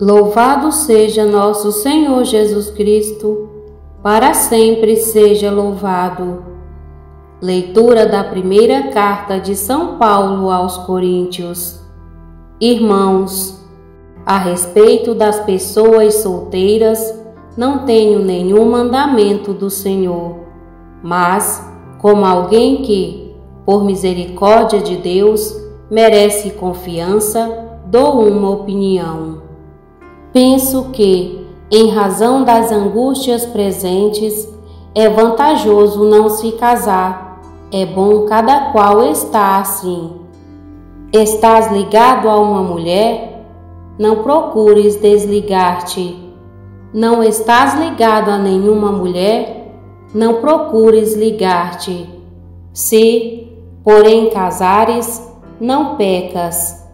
Louvado seja nosso Senhor Jesus Cristo, para sempre seja louvado. Leitura da primeira carta de São Paulo aos Coríntios. Irmãos, a respeito das pessoas solteiras, não tenho nenhum mandamento do Senhor, mas, como alguém que, por misericórdia de Deus, merece confiança, dou uma opinião. Penso que, em razão das angústias presentes, é vantajoso não se casar. É bom cada qual estar assim. Estás ligado a uma mulher? Não procures desligar-te. Não estás ligado a nenhuma mulher? Não procures ligar-te. Se, porém, casares, não pecas.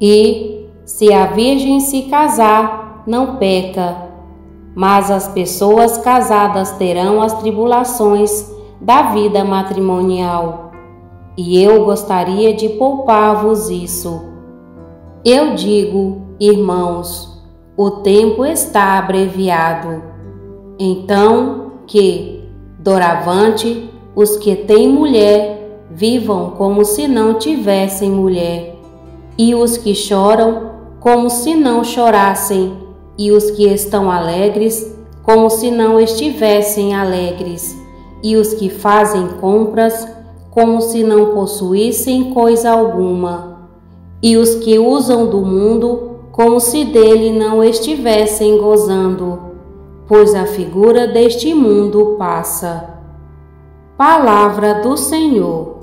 E, se a virgem se casar, não peca, mas as pessoas casadas terão as tribulações da vida matrimonial, e eu gostaria de poupar-vos isso. Eu digo, irmãos, o tempo está abreviado. Então, que, doravante, os que têm mulher vivam como se não tivessem mulher, e os que choram, como se não chorassem, e os que estão alegres, como se não estivessem alegres, e os que fazem compras, como se não possuíssem coisa alguma, e os que usam do mundo, como se dele não estivessem gozando, pois a figura deste mundo passa. Palavra do Senhor.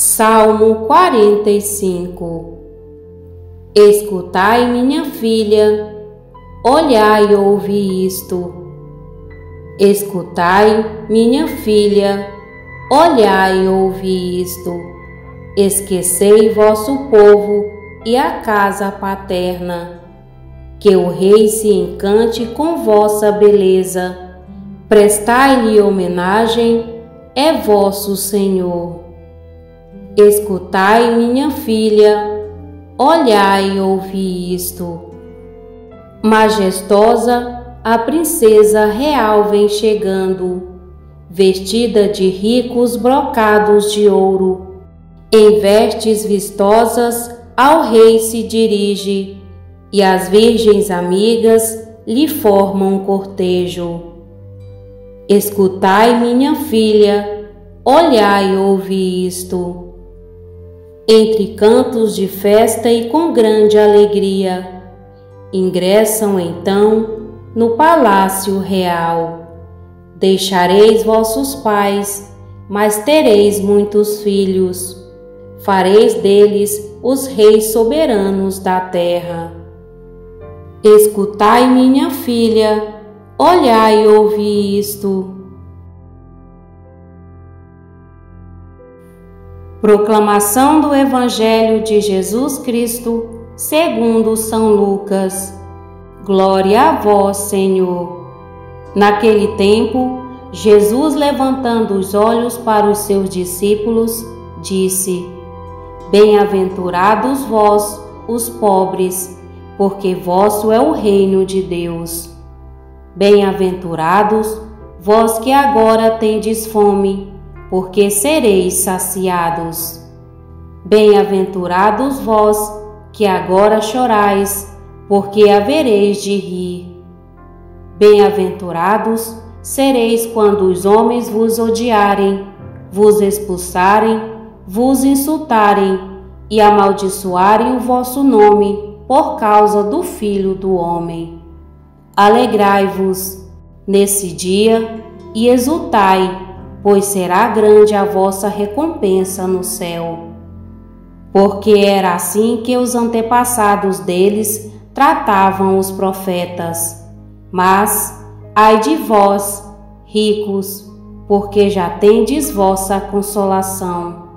Salmo 45. Escutai, minha filha, olhai e ouvi isto. Escutai, minha filha, olhai e ouvi isto. Esquecei vosso povo e a casa paterna. Que o rei se encante com vossa beleza. Prestai-lhe homenagem, é vosso Senhor. Escutai, minha filha, olhai e ouvi isto. Majestosa, a princesa real vem chegando, vestida de ricos brocados de ouro. Em vestes vistosas ao rei se dirige, e as virgens amigas lhe formam cortejo. Escutai, minha filha, olhai e ouvi isto. Entre cantos de festa e com grande alegria, ingressam então no palácio real. Deixareis vossos pais, mas tereis muitos filhos. Fareis deles os reis soberanos da terra. Escutai, minha filha, olhai e ouvi isto. Proclamação do Evangelho de Jesus Cristo segundo São Lucas. Glória a vós, Senhor. Naquele tempo, Jesus, levantando os olhos para os seus discípulos, disse: Bem-aventurados vós, os pobres, porque vosso é o reino de Deus. Bem-aventurados vós que agora tendes fome, porque sereis saciados. Bem-aventurados vós, que agora chorais, porque havereis de rir. Bem-aventurados sereis quando os homens vos odiarem, vos expulsarem, vos insultarem e amaldiçoarem o vosso nome por causa do Filho do Homem. Alegrai-vos nesse dia e exultai, pois será grande a vossa recompensa no céu. Porque era assim que os antepassados deles tratavam os profetas. Mas, ai de vós, ricos, porque já tendes vossa consolação.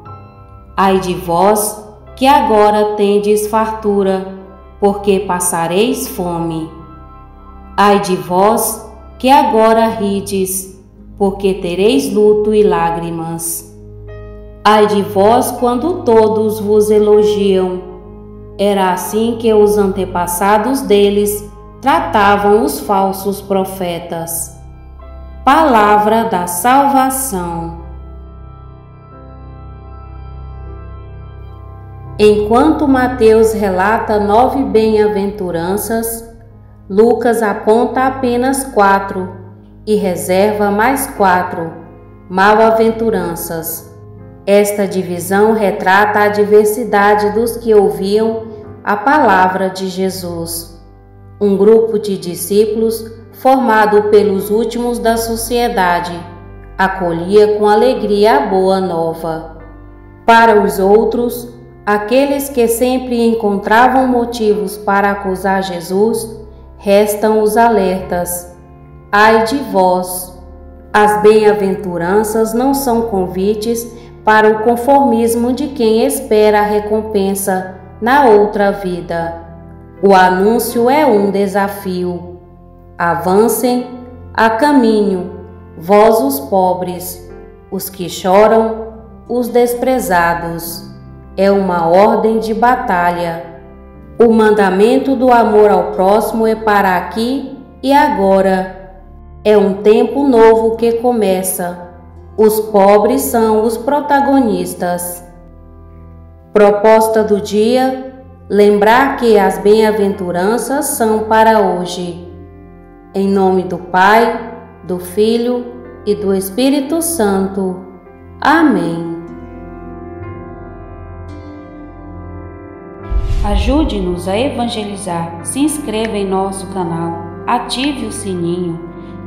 Ai de vós, que agora tendes fartura, porque passareis fome. Ai de vós, que agora rides, porque tereis luto e lágrimas. Ai de vós quando todos vos elogiam. Era assim que os antepassados deles tratavam os falsos profetas. Palavra da salvação. Enquanto Mateus relata 9 bem-aventuranças, Lucas aponta apenas 4 e reserva mais 4 mal-aventuranças. Esta divisão retrata a diversidade dos que ouviam a palavra de Jesus. Um grupo de discípulos, formado pelos últimos da sociedade, acolhia com alegria a boa nova. Para os outros, aqueles que sempre encontravam motivos para acusar Jesus, restam os alertas. Ai de vós! As bem-aventuranças não são convites para o conformismo de quem espera a recompensa na outra vida. O anúncio é um desafio. Avancem, a caminho, vós os pobres, os que choram, os desprezados. É uma ordem de batalha. O mandamento do amor ao próximo é para aqui e agora. É um tempo novo que começa. Os pobres são os protagonistas. Proposta do dia: lembrar que as bem-aventuranças são para hoje. Em nome do Pai, do Filho e do Espírito Santo. Amém. Ajude-nos a evangelizar, se inscreva em nosso canal, ative o sininho,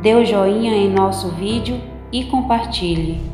dê o joinha em nosso vídeo e compartilhe.